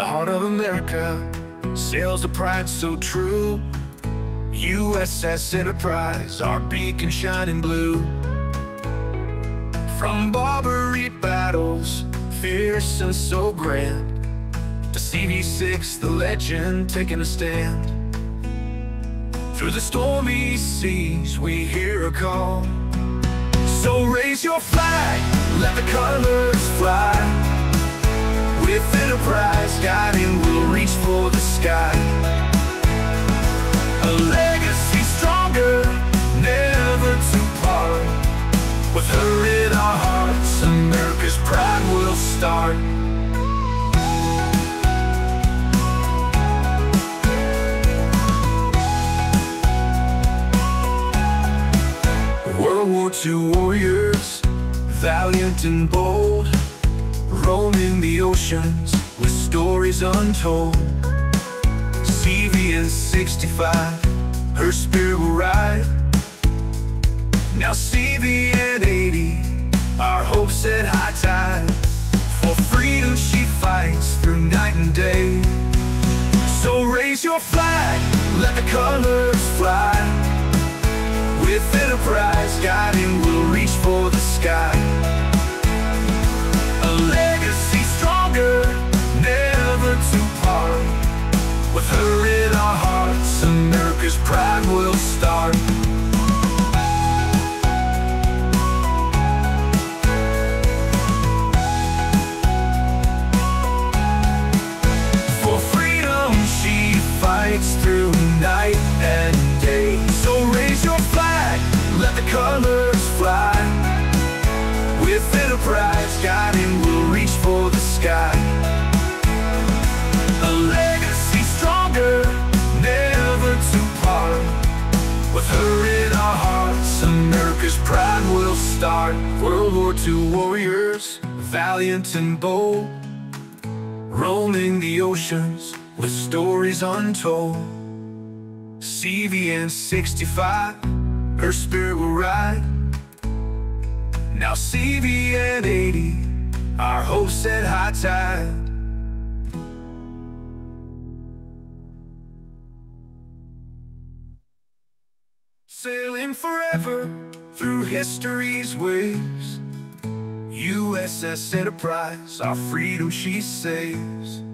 the heart of America, sails the pride so true. USS Enterprise, our beacon shining blue. From Barbary battles, fierce and so grand, to CV6, the legend taking a stand. Through the stormy seas, we hear a call. So raise your flag, let the colors fly. With Enterprise guiding, we'll reach for the sky. A legacy stronger, never to part. With her in our hearts, America's pride will start. Two warriors, valiant and bold, roaming the oceans with stories untold. CVN 65, her spirit will ride. Now CVN 80, our hopes at high tide. For freedom she fights through night and day. So raise your flag, let the colors fly. With Enterprise guiding, we'll reach for the sky. A legacy stronger, never to part. With her in our hearts, America's pride will start. For freedom she fights through night and day. So raise your flag, let the colors fly. With Enterprise guiding, we'll reach for the sky. A legacy stronger, never to part. With her in our hearts, America's pride will start. World War II warriors, valiant and bold, roaming the oceans with stories untold. CVN 65, her spirit will ride. Now CVN 80, our hopes at high tide. Sailing forever through history's waves, USS Enterprise, our freedom she saves.